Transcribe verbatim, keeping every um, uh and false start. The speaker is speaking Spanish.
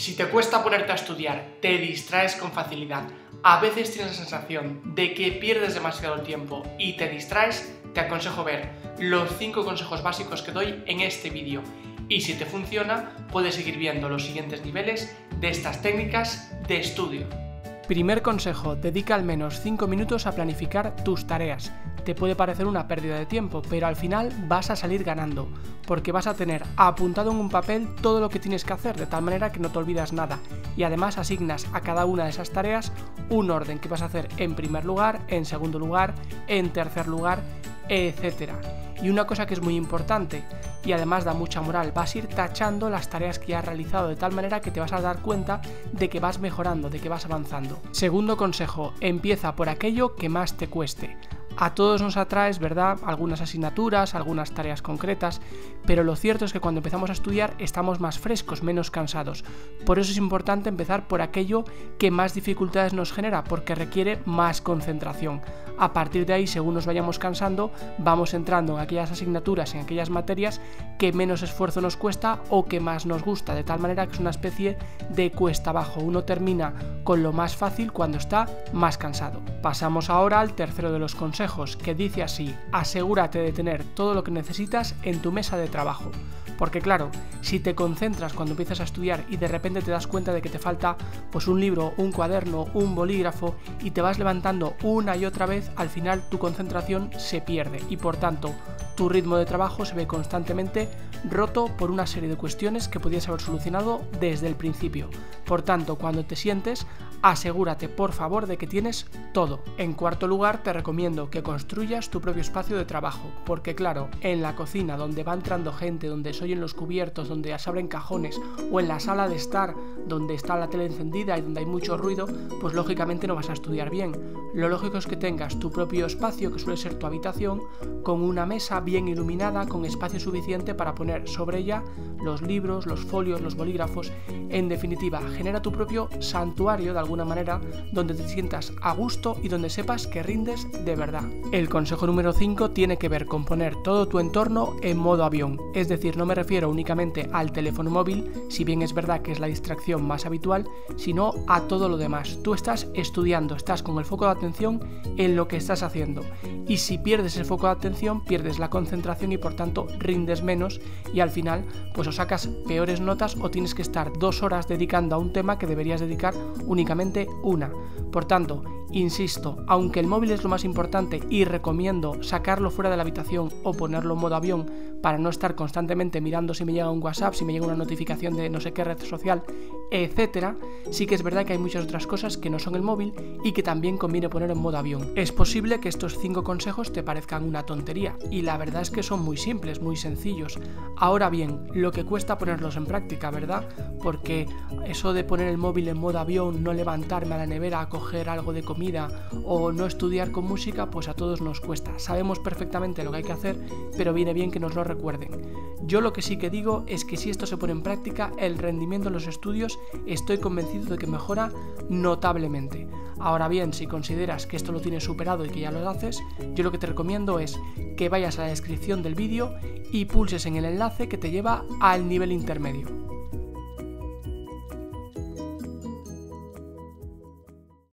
Si te cuesta ponerte a estudiar, te distraes con facilidad, a veces tienes la sensación de que pierdes demasiado tiempo y te distraes, te aconsejo ver los cinco consejos básicos que doy en este vídeo. Y si te funciona, puedes seguir viendo los siguientes niveles de estas técnicas de estudio. Primer consejo, dedica al menos cinco minutos a planificar tus tareas. Te puede parecer una pérdida de tiempo, pero al final vas a salir ganando, porque vas a tener apuntado en un papel todo lo que tienes que hacer, de tal manera que no te olvidas nada, y además asignas a cada una de esas tareas un orden que vas a hacer en primer lugar, en segundo lugar, en tercer lugar, etcétera. Y una cosa que es muy importante, y además da mucha moral, vas a ir tachando las tareas que has realizado de tal manera que te vas a dar cuenta de que vas mejorando, de que vas avanzando. Segundo consejo, empieza por aquello que más te cueste. A todos nos atraes, ¿verdad?, algunas asignaturas, algunas tareas concretas, pero lo cierto es que cuando empezamos a estudiar estamos más frescos, menos cansados. Por eso es importante empezar por aquello que más dificultades nos genera, porque requiere más concentración. A partir de ahí, según nos vayamos cansando, vamos entrando en aquellas asignaturas, en aquellas materias que menos esfuerzo nos cuesta o que más nos gusta, de tal manera que es una especie de cuesta abajo. Uno termina con lo más fácil cuando está más cansado. Pasamos ahora al tercero de los consejos, que dice así: asegúrate de tener todo lo que necesitas en tu mesa de trabajo. Porque claro, si te concentras cuando empiezas a estudiar y de repente te das cuenta de que te falta pues un libro, un cuaderno, un bolígrafo y te vas levantando una y otra vez, al final tu concentración se pierde y por tanto tu ritmo de trabajo se ve constantemente roto por una serie de cuestiones que podías haber solucionado desde el principio. Por tanto, cuando te sientes, asegúrate por favor de que tienes todo. En cuarto lugar, te recomiendo que construyas tu propio espacio de trabajo, porque claro, en la cocina donde va entrando gente, donde soy en los cubiertos, donde se abren cajones, o en la sala de estar donde está la tele encendida y donde hay mucho ruido, pues lógicamente no vas a estudiar bien. Lo lógico es que tengas tu propio espacio, que suele ser tu habitación, con una mesa bien iluminada, con espacio suficiente para poner sobre ella los libros, los folios, los bolígrafos. En definitiva, genera tu propio santuario de alguna manera, donde te sientas a gusto y donde sepas que rindes de verdad. El consejo número cinco tiene que ver con poner todo tu entorno en modo avión, es decir, no me refiero únicamente al teléfono móvil, si bien es verdad que es la distracción más habitual, sino a todo lo demás. Tú estás estudiando, estás con el foco de atención en lo que estás haciendo y si pierdes el foco de atención pierdes la concentración y por tanto rindes menos y al final pues o sacas peores notas o tienes que estar dos horas dedicando a un tema que deberías dedicar únicamente una. Por tanto, insisto, aunque el móvil es lo más importante y recomiendo sacarlo fuera de la habitación o ponerlo en modo avión para no estar constantemente mirando si me llega un WhatsApp, si me llega una notificación de no sé qué red social, etcétera, sí que es verdad que hay muchas otras cosas que no son el móvil y que también conviene poner en modo avión. Es posible que estos cinco consejos te parezcan una tontería y la verdad es que son muy simples, muy sencillos. Ahora bien, lo que cuesta ponerlos en práctica, ¿verdad? Porque eso de poner el móvil en modo avión, no levantarme a la nevera a coger algo de comida o no estudiar con música, pues a todos nos cuesta. Sabemos perfectamente lo que hay que hacer, pero viene bien que nos lo recuerden. Yo lo que sí que digo es que si esto se pone en práctica, el rendimiento en los estudios estoy convencido de que mejora notablemente. Ahora bien, si consideras que esto lo tienes superado y que ya lo haces, yo lo que te recomiendo es que vayas a la descripción del vídeo y pulses en el enlace que te lleva al nivel intermedio.